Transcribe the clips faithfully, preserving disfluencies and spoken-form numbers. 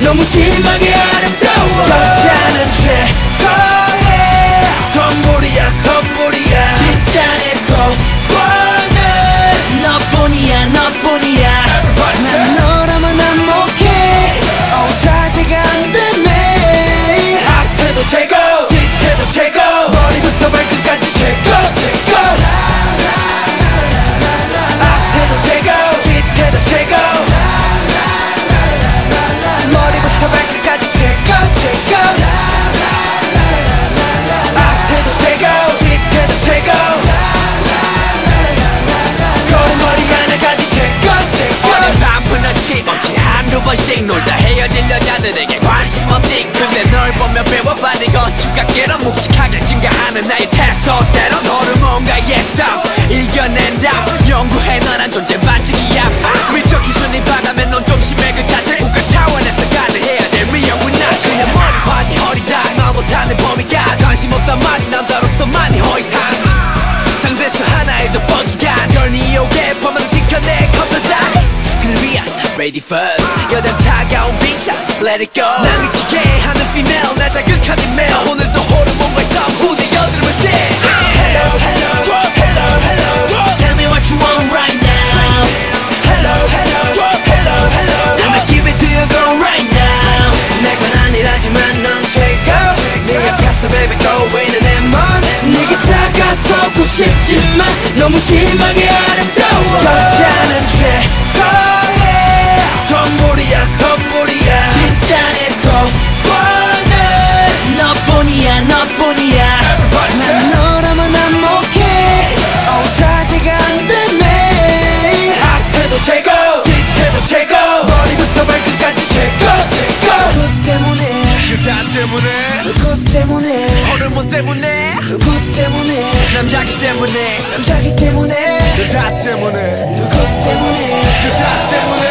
너무 심하게 아름다워 가짜는 최고의 선물이야 선물이야 진짜 내 소원은 너뿐이야 너뿐이야 난 너라면 안 못해 어 자제가 안 되네 앞에도 최고 뒤에도 최고 머리부터 발끝까지 최고 최고 앞에도 최고 뒤에도 최고 번씩 놀다 헤어질 여자들에게 관심 없지 근데 널 보며 배워받은 건 즉각계로 묵직하게 증가하는 나의 테스토스테론 호르몬과 예상 이겨낸다 연구해 너란 존재 반칙이야 아, 미적 기준이 바다면 넌 좀 심해 그 자체 국가 차원에서 가능해야 될 미연구나 그냥 머리판이 허리다 말 못하는 범위가 관심 없단 말이 남자로서 많이 허위상식 상대수 하나에도 뻑이야 널 이용해 범위를 지켜내 컴퓨터 Ready first 여자 차가운 빙상 Let it go 난 미치게 하는 female 나 자극한 email 오늘도 호르몬과 싸움 후대 여드름을 떼 Hello hello hello hello Tell me what you want right now Hello hello hello hello I'ma give it to you girl right now 내 건 아니라지만 넌 최고 네 앞에서 baby go winning and more 네게 다가서고 싶지만 너무 심하게 아름다워 여자는 최고 선물이야 선물이야 진짜 내 소원은 너뿐이야 너뿐이야 난 너라면 안 못해 어 자제가 안 되네 앞에도 최고 뒤에도 최고 머리부터 발끝까지 최고 최고 누구 때문에 그자 때문에 누구 때문에 호르몬 때문에 누구 때문에 남자기 때문에 남자기 때문에 여자 때문에 누구 때문에 그자 때문에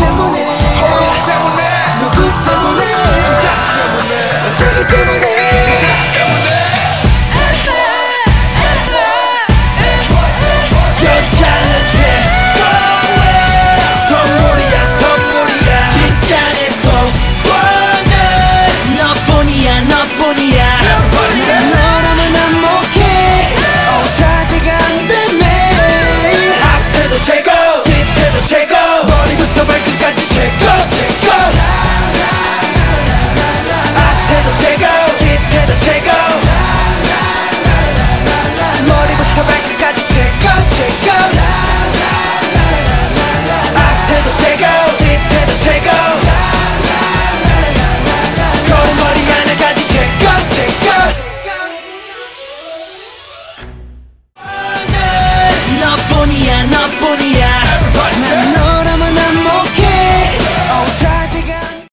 때문에, 허락 때문에, 누구 때문에, 남자 때문에, 자기 때문에.